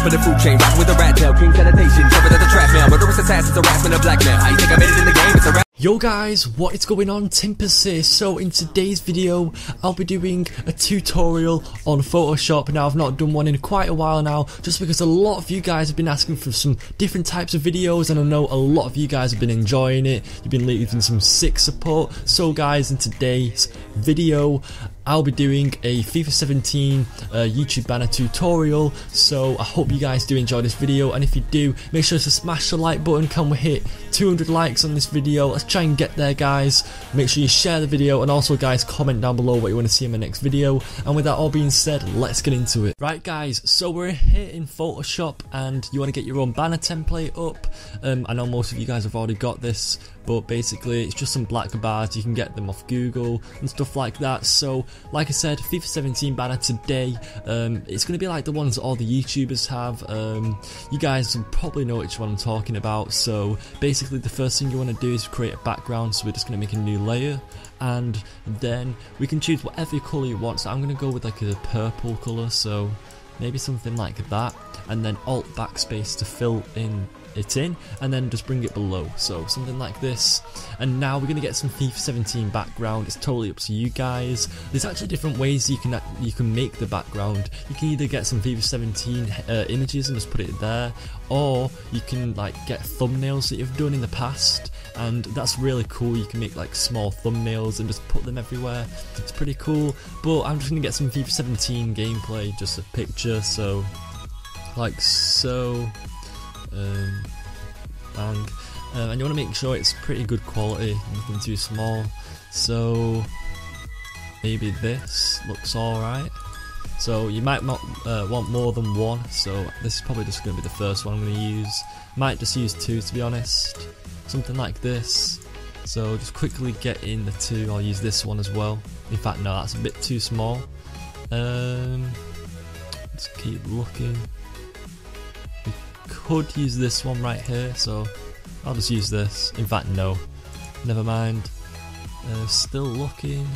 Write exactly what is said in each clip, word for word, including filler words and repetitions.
top of the food chain, rockin' with a rat tail, king sanitation, jumping at the trap mail, murderous assassins, harassment of blackmail. How you think I made it in the game? It's a rap. Yo guys, what is going on? Timpers here. So in today's video, I'll be doing a tutorial on Photoshop. Now, I've not done one in quite a while now, just because a lot of you guys have been asking for some different types of videos, and I know a lot of you guys have been enjoying it. You've been leaving some sick support. So guys, in today's video, I'll be doing a FIFA seventeen uh, YouTube banner tutorial. So I hope you guys do enjoy this video, and if you do, make sure to smash the like button. Can we hit two hundred likes on this video? Let's try and get there, guys. Make sure you share the video, and also, guys, comment down below what you want to see in my next video. And with that all being said, let's get into it. Right, guys, so we're here in Photoshop, and you want to get your own banner template up. Um, I know most of you guys have already got this, but basically it's just some black bars. You can get them off Google and stuff like that. So like I said, FIFA seventeen banner today, um, it's going to be like the ones that all the YouTubers have. Um, you guys probably know which one I'm talking about. So basically the first thing you want to do is create a background. So we're just going to make a new layer, and then we can choose whatever colour you want. So I'm going to go with like a purple colour, so maybe something like that, and then alt backspace to fill in it in, and then just bring it below, so something like this. And now we're gonna get some FIFA seventeen background. It's totally up to you guys. There's actually different ways you can you can make the background. You can either get some FIFA seventeen uh, images and just put it there, or you can like get thumbnails that you've done in the past, and that's really cool. You can make like small thumbnails and just put them everywhere. It's pretty cool, but I'm just gonna get some FIFA seventeen gameplay, just a picture, so like so. Um, bang. Um, and you want to make sure it's pretty good quality, nothing too small. So maybe this looks alright. So you might not uh, want more than one, so this is probably just going to be the first one I'm going to use. Might just use two, to be honest, something like this. So just quickly get in the two. I'll use this one as well. In fact, no, that's a bit too small. Um, let's keep looking. Could use this one right here, so I'll just use this. In fact, no, never mind. Uh, still looking.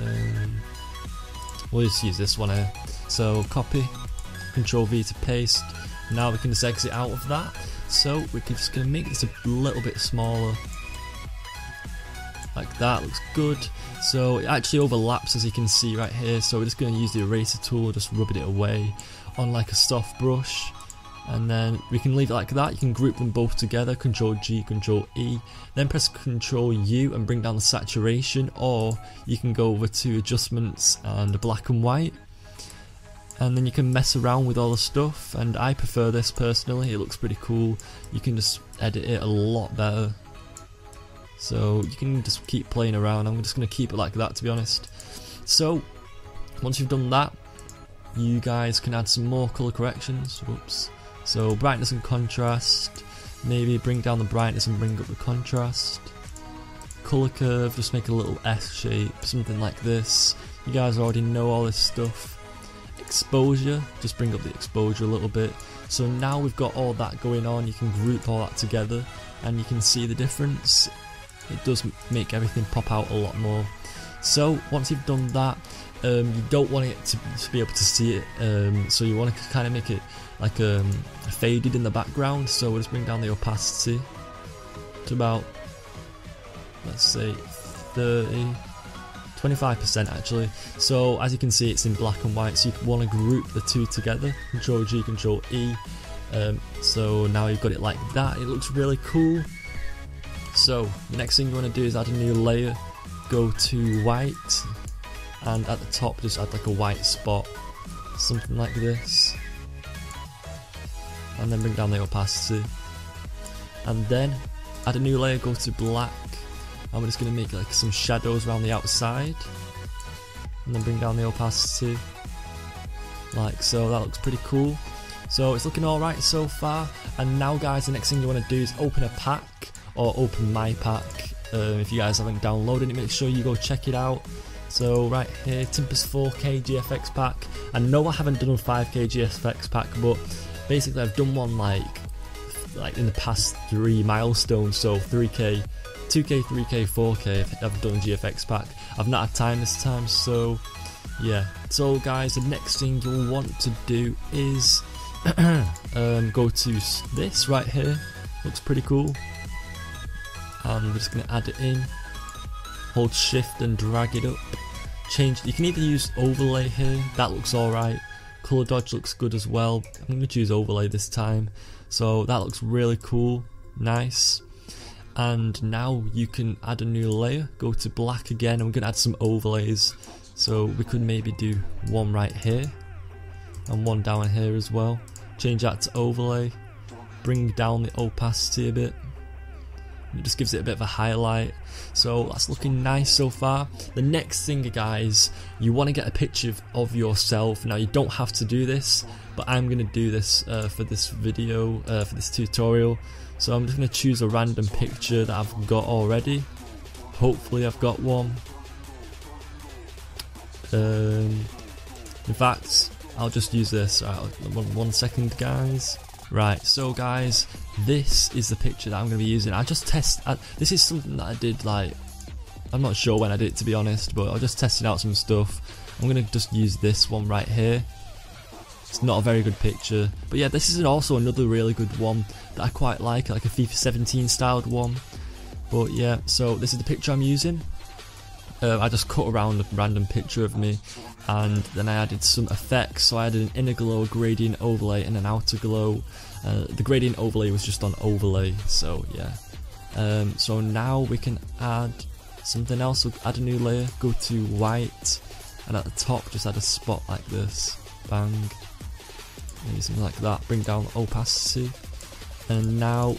Um, we'll just use this one here. So copy, Control V to paste. Now we can just exit out of that. So we're just gonna make this a little bit smaller. Like that, looks good. So it actually overlaps, as you can see right here. So we're just gonna use the eraser tool, just rubbing it away on like a soft brush, and then we can leave it like that. You can group them both together, Control G, Control E, then press Control U and bring down the saturation, or you can go over to adjustments and black and white, and then you can mess around with all the stuff. And I prefer this personally, it looks pretty cool. You can just edit it a lot better, so you can just keep playing around. I'm just going to keep it like that, to be honest. So once you've done that, you guys can add some more colour corrections. Whoops. So brightness and contrast, maybe bring down the brightness and bring up the contrast. Colour curve, just make a little S shape, something like this. You guys already know all this stuff. Exposure, just bring up the exposure a little bit. So now we've got all that going on. You can group all that together, and you can see the difference. It does make everything pop out a lot more. So once you've done that, um, you don't want it to, to be able to see it, um, so you want to kind of make it like um, faded in the background. So we'll just bring down the opacity to about, let's say, thirty, twenty-five percent actually. So as you can see, it's in black and white, so you want to group the two together, Control G, Control E. Um, so now you've got it like that. It looks really cool. So the next thing you want to do is add a new layer. Go to white, and at the top just add like a white spot, something like this, and then bring down the opacity, and then add a new layer. Go to black, and we're just going to make like some shadows around the outside, and then bring down the opacity like so. That looks pretty cool. So it's looking alright so far. And now guys, the next thing you want to do is open a pack, or open my pack. Um, if you guys haven't downloaded it, make sure you go check it out. So right here, Tempest four K G F X pack. I know I haven't done a five K G F X pack, but basically I've done one like like in the past three milestones. So three K, two K, three K, four K. I've done G F X pack. I've not had time this time, so yeah, so guys, the next thing you'll want to do is um, go to this right here, looks pretty cool, and we're just going to add it in, hold shift and drag it up, change, you can either use overlay here, that looks alright, color dodge looks good as well, I'm going to choose overlay this time, so that looks really cool, nice. And now you can add a new layer, go to black again, and we're going to add some overlays, so we could maybe do one right here and one down here as well, change that to overlay, bring down the opacity a bit, it just gives it a bit of a highlight, so that's looking nice so far. The next thing, guys, you want to get a picture of yourself. Now you don't have to do this, but I'm going to do this uh, for this video, uh, for this tutorial, so I'm just going to choose a random picture that I've got already, hopefully I've got one. Um, in fact, I'll just use this. All right, one, one second, guys. Right, so guys, this is the picture that I'm going to be using. I just test, I, this is something that I did, like, I'm not sure when I did it to be honest, but I was just testing out some stuff. I'm going to just use this one right here. It's not a very good picture, but yeah, this is also another really good one that I quite like, like a FIFA seventeen styled one. But yeah, so this is the picture I'm using. Uh, I just cut around a random picture of me, and then I added some effects, so I added an inner glow, a gradient overlay and an outer glow. Uh, the gradient overlay was just on overlay, so yeah. Um, so now we can add something else, so add a new layer, go to white, and at the top just add a spot like this, bang, maybe something like that, bring down opacity, and now,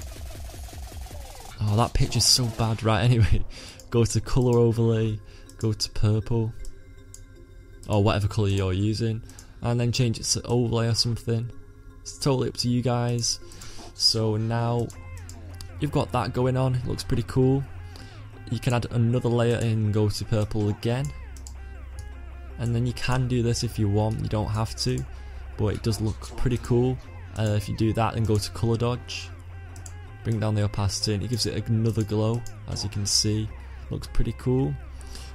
oh that picture's so bad, right, anyway, go to colour overlay, go to purple, or whatever colour you're using, and then change it to overlay or something. It's totally up to you guys. So now you've got that going on, it looks pretty cool. You can add another layer and go to purple again, and then you can do this if you want, you don't have to, but it does look pretty cool. Uh, if you do that, then go to colour dodge, bring down the opacity, and it gives it another glow, as you can see, looks pretty cool.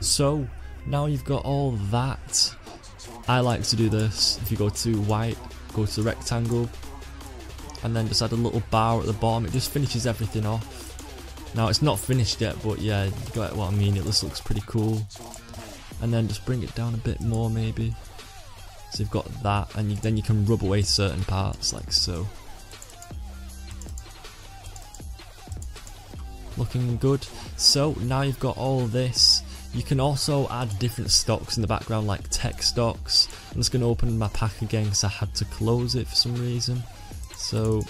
So now you've got all that. I like to do this, if you go to white, go to rectangle, and then just add a little bar at the bottom, it just finishes everything off. Now it's not finished yet, but yeah, you got what I mean, it just looks pretty cool. And then just bring it down a bit more maybe, so you've got that, and you, then you can rub away certain parts like so. Looking good. So now you've got all this. You can also add different stocks in the background, like text stocks. I'm just going to open my pack again because I had to close it for some reason. So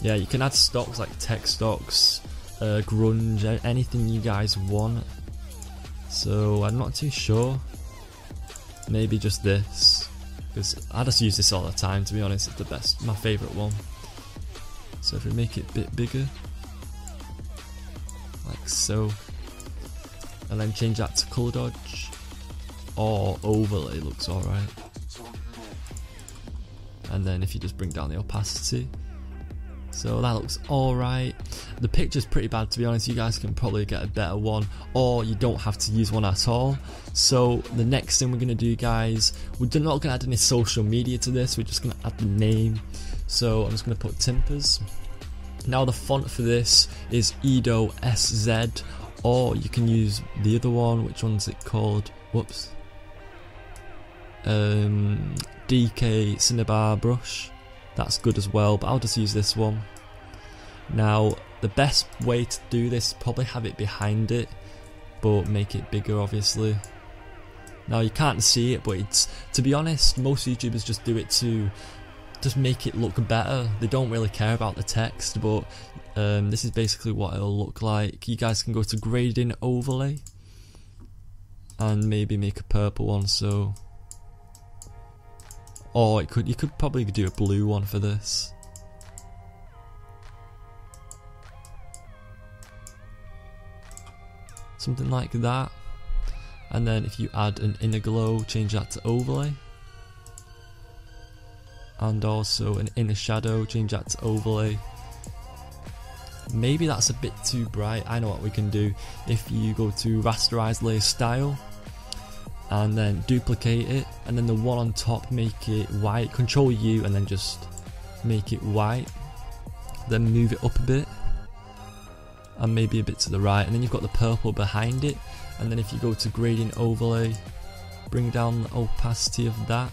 yeah, you can add stocks like tech stocks, uh, grunge, anything you guys want. So I'm not too sure, maybe just this, because I just use this all the time to be honest, it's the best, my favourite one. So if we make it a bit bigger, like so, and then change that to colour dodge or overlay, looks alright. And then if you just bring down the opacity, so that looks alright. The picture's pretty bad to be honest, you guys can probably get a better one, or you don't have to use one at all. So the next thing we're going to do, guys, we're not going to add any social media to this, we're just going to add the name. So I'm just going to put Timpers. Now the font for this is Edo S Z, or you can use the other one, which one's it called, whoops, um, D K Cinnabar Brush, that's good as well, but I'll just use this one. Now the best way to do this is probably have it behind it, but make it bigger obviously. Now you can't see it, but it's, to be honest, most YouTubers just do it to just make it look better, they don't really care about the text, but um, this is basically what it'll look like. You guys can go to gradient overlay and maybe make a purple one, so, or it could, you could probably do a blue one for this. Something like that, and then if you add an inner glow, change that to overlay. And also an inner shadow, change that to overlay. Maybe that's a bit too bright, I know what we can do. If you go to rasterize layer style, and then duplicate it, and then the one on top make it white. Control U and then just make it white, then move it up a bit and maybe a bit to the right, and then you've got the purple behind it. And then if you go to gradient overlay, bring down the opacity of that,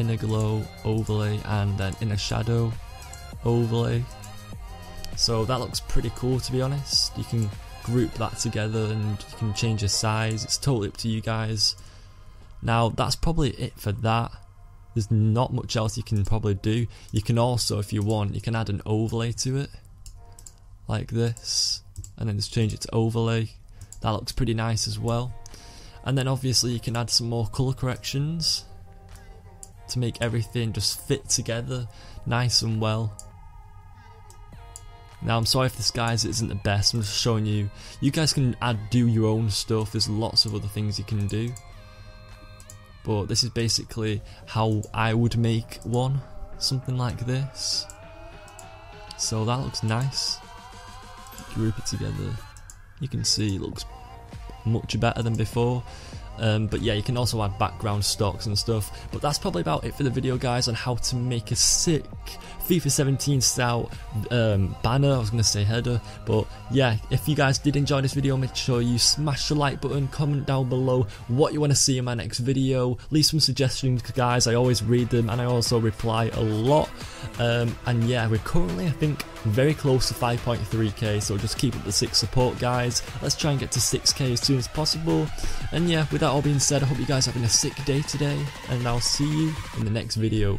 inner glow overlay, and then inner shadow overlay. So that looks pretty cool, to be honest. You can group that together and you can change the size. It's totally up to you guys. Now that's probably it for that. There's not much else you can probably do. You can also, if you want, you can add an overlay to it like this, and then just change it to overlay. That looks pretty nice as well. And then obviously you can add some more color corrections to make everything just fit together nice and well. Now I'm sorry if this guys isn't the best, I'm just showing you. You guys can add, do your own stuff, there's lots of other things you can do. But this is basically how I would make one, something like this. So that looks nice. Group it together, you can see it looks much better than before. Um, but yeah, you can also add background stocks and stuff. But that's probably about it for the video, guys, on how to make a sick FIFA seventeen style um, banner. I was going to say header, but yeah, if you guys did enjoy this video, make sure you smash the like button, comment down below what you want to see in my next video, leave some suggestions, guys. I always read them and I also reply a lot. Um, and yeah, we're currently, I think, very close to five point three K, so just keep up the six support, guys. Let's try and get to six K as soon as possible. And yeah, with that all being said, I hope you guys are having a sick day today, and I'll see you in the next video.